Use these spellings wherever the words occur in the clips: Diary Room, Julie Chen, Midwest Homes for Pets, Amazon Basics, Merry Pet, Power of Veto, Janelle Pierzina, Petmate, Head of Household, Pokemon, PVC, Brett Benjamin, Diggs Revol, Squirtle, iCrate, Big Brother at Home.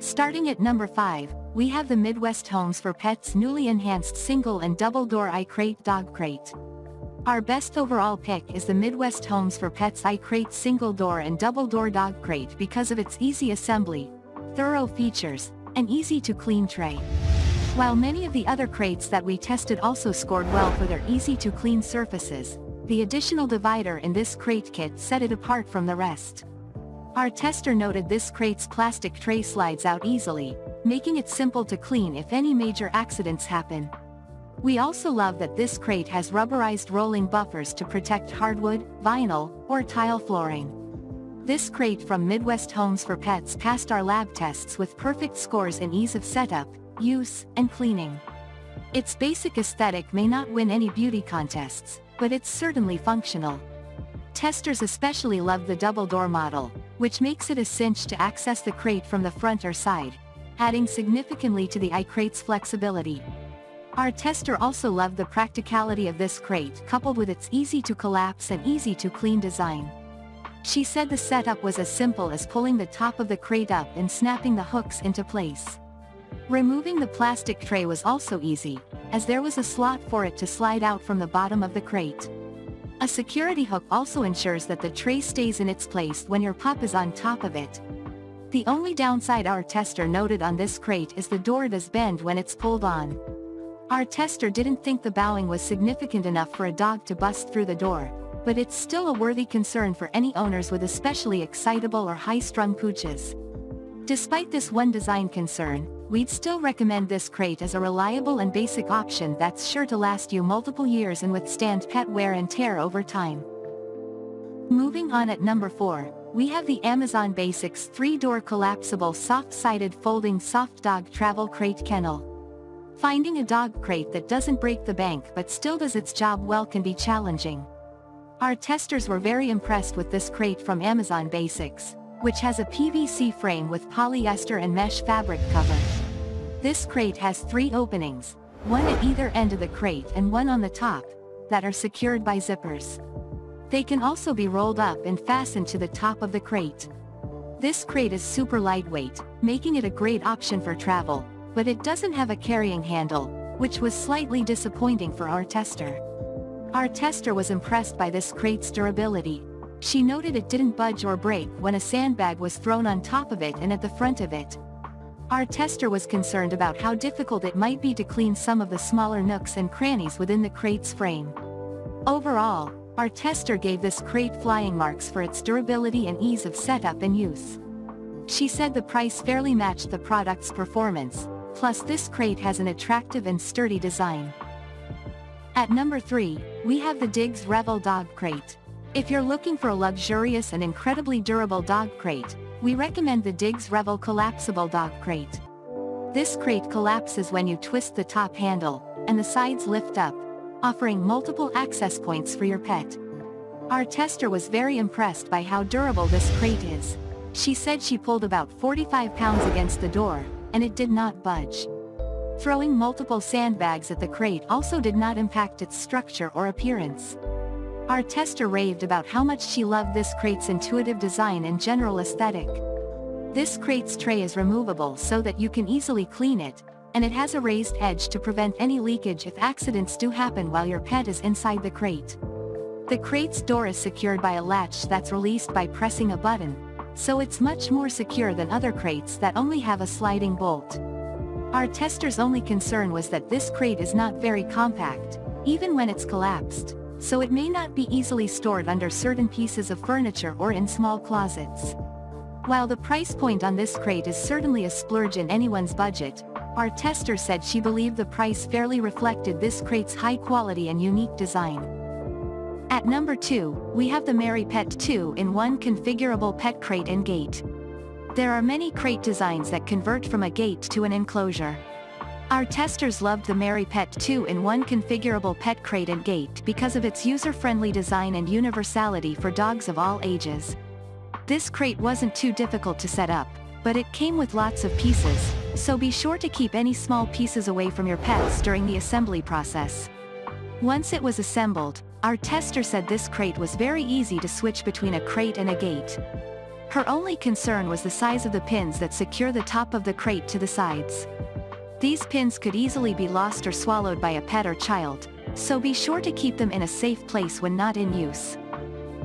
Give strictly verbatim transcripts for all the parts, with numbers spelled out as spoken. Starting at number five, we have the Midwest Homes for Pets newly enhanced single and double door iCrate dog crate. Our best overall pick is the Midwest Homes for Pets iCrate single door and double door dog crate because of its easy assembly, thorough features, and easy to clean tray. While many of the other crates that we tested also scored well for their easy to clean surfaces, the additional divider in this crate kit set it apart from the rest. Our tester noted this crate's plastic tray slides out easily, making it simple to clean if any major accidents happen. We also love that this crate has rubberized rolling buffers to protect hardwood, vinyl, or tile flooring. This crate from Midwest Homes for Pets passed our lab tests with perfect scores in ease of setup, use, and cleaning. Its basic aesthetic may not win any beauty contests, but it's certainly functional. Testers especially loved the double door model, which makes it a cinch to access the crate from the front or side, adding significantly to the iCrate's flexibility. Our tester also loved the practicality of this crate coupled with its easy-to-collapse and easy-to-clean design. She said the setup was as simple as pulling the top of the crate up and snapping the hooks into place. Removing the plastic tray was also easy, as there was a slot for it to slide out from the bottom of the crate. A security hook also ensures that the tray stays in its place when your pup is on top of it. The only downside our tester noted on this crate is the door does bend when it's pulled on. Our tester didn't think the bowing was significant enough for a dog to bust through the door, but it's still a worthy concern for any owners with especially excitable or high-strung pooches. Despite this one design concern, we'd still recommend this crate as a reliable and basic option that's sure to last you multiple years and withstand pet wear and tear over time. Moving on, at number four, we have the Amazon Basics three-door collapsible soft-sided folding soft dog travel crate kennel. Finding a dog crate that doesn't break the bank but still does its job well can be challenging. Our testers were very impressed with this crate from Amazon Basics, which has a P V C frame with polyester and mesh fabric cover. This crate has three openings, one at either end of the crate and one on the top, that are secured by zippers. They can also be rolled up and fastened to the top of the crate. This crate is super lightweight, making it a great option for travel, but it doesn't have a carrying handle, which was slightly disappointing for our tester. Our tester was impressed by this crate's durability. She noted it didn't budge or break when a sandbag was thrown on top of it and at the front of it. Our tester was concerned about how difficult it might be to clean some of the smaller nooks and crannies within the crate's frame. Overall, our tester gave this crate flying marks for its durability and ease of setup and use. She said the price fairly matched the product's performance. Plus, this crate has an attractive and sturdy design. At number three, we have the Diggs Revol dog crate. If you're looking for a luxurious and incredibly durable dog crate, we recommend the Diggs Revol collapsible dog crate. This crate collapses when you twist the top handle, and the sides lift up, offering multiple access points for your pet. Our tester was very impressed by how durable this crate is. She said she pulled about forty-five pounds against the door, and it did not budge. Throwing multiple sandbags at the crate also did not impact its structure or appearance. Our tester raved about how much she loved this crate's intuitive design and general aesthetic. This crate's tray is removable so that you can easily clean it, and it has a raised edge to prevent any leakage if accidents do happen while your pet is inside the crate. The crate's door is secured by a latch that's released by pressing a button, so it's much more secure than other crates that only have a sliding bolt. Our tester's only concern was that this crate is not very compact, even when it's collapsed, so it may not be easily stored under certain pieces of furniture or in small closets. While the price point on this crate is certainly a splurge in anyone's budget, our tester said she believed the price fairly reflected this crate's high quality and unique design. At number two, we have the Merry Pet two in one configurable pet crate and gate. There are many crate designs that convert from a gate to an enclosure. Our testers loved the Merry Pet two in one configurable pet crate and gate because of its user-friendly design and universality for dogs of all ages. This crate wasn't too difficult to set up, but it came with lots of pieces, so be sure to keep any small pieces away from your pets during the assembly process. Once it was assembled, our tester said this crate was very easy to switch between a crate and a gate. Her only concern was the size of the pins that secure the top of the crate to the sides. These pins could easily be lost or swallowed by a pet or child, so be sure to keep them in a safe place when not in use.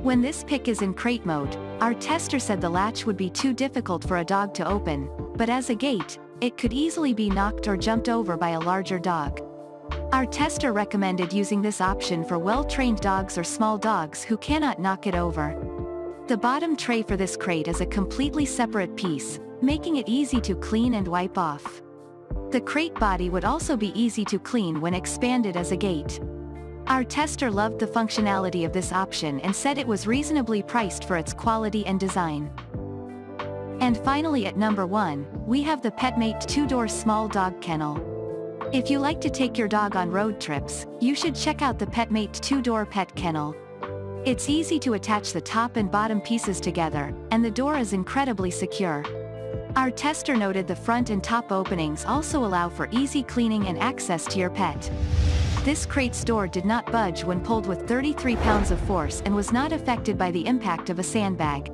When this pick is in crate mode, our tester said the latch would be too difficult for a dog to open, but as a gate, it could easily be knocked or jumped over by a larger dog. Our tester recommended using this option for well-trained dogs or small dogs who cannot knock it over. The bottom tray for this crate is a completely separate piece, making it easy to clean and wipe off. The crate body would also be easy to clean when expanded as a gate. Our tester loved the functionality of this option and said it was reasonably priced for its quality and design. And finally, at number one, we have the Petmate two-door small dog kennel. If you like to take your dog on road trips, you should check out the Petmate two-door pet kennel. It's easy to attach the top and bottom pieces together, and the door is incredibly secure. Our tester noted the front and top openings also allow for easy cleaning and access to your pet. This crate's door did not budge when pulled with thirty-three pounds of force and was not affected by the impact of a sandbag.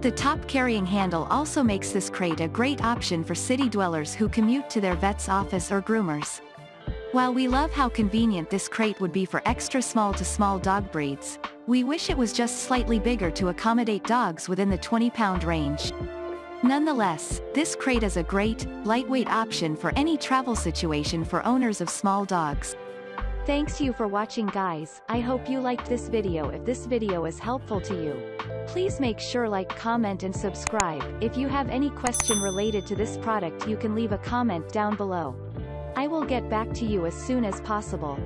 The top carrying handle also makes this crate a great option for city dwellers who commute to their vet's office or groomers. While we love how convenient this crate would be for extra small to small dog breeds, we wish it was just slightly bigger to accommodate dogs within the twenty pound range. Nonetheless, this crate is a great, lightweight option for any travel situation for owners of small dogs. Thanks you for watching, guys. I hope you liked this video. If this video is helpful to you, please make sure like, comment and subscribe. If you have any question related to this product, you can leave a comment down below. I will get back to you as soon as possible.